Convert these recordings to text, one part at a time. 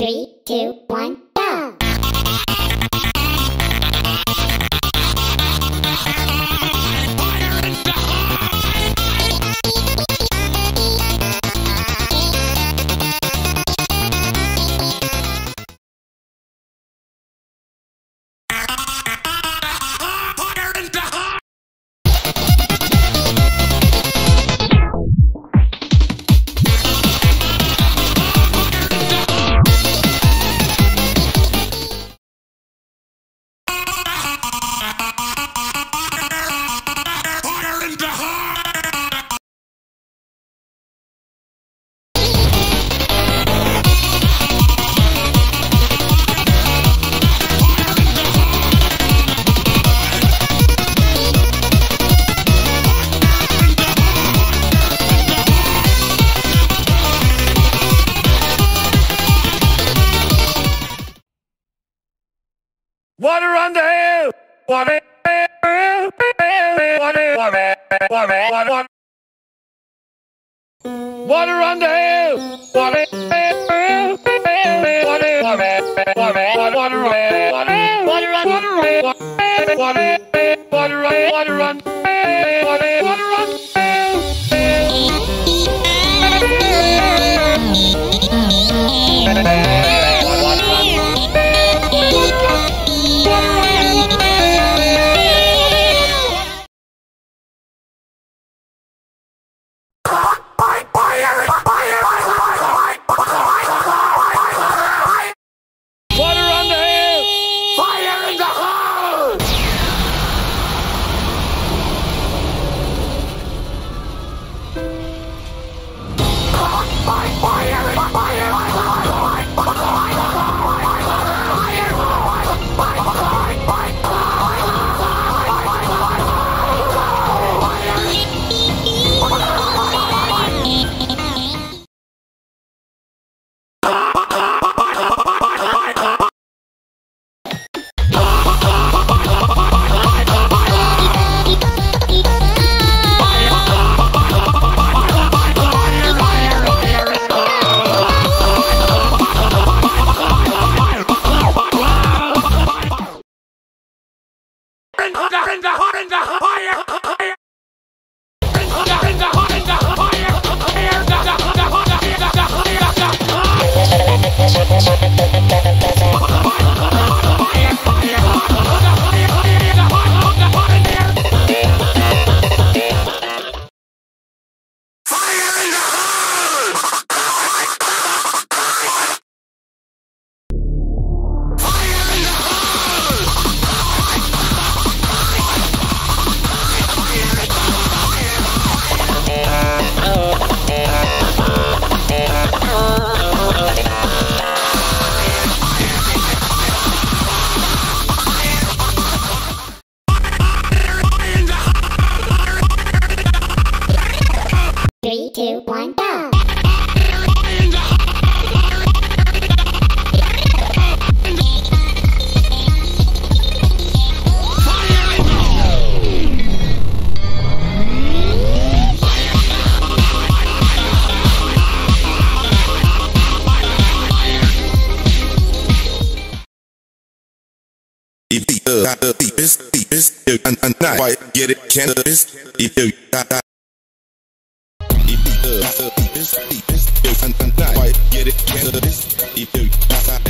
3, 2, 1. Water on the hill! Water on the hill! Water on the hill! Water on the hill! Get it, can't this? If you got that, if you got this, get it, can't this? If you got that,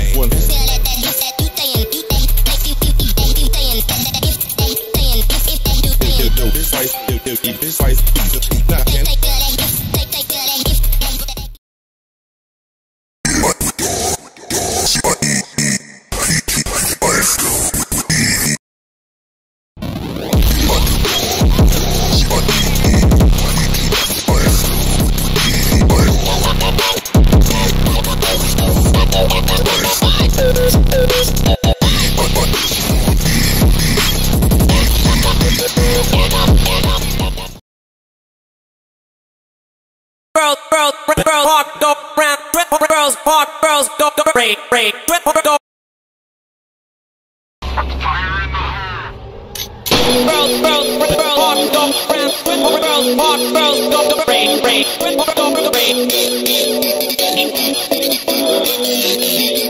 Girls,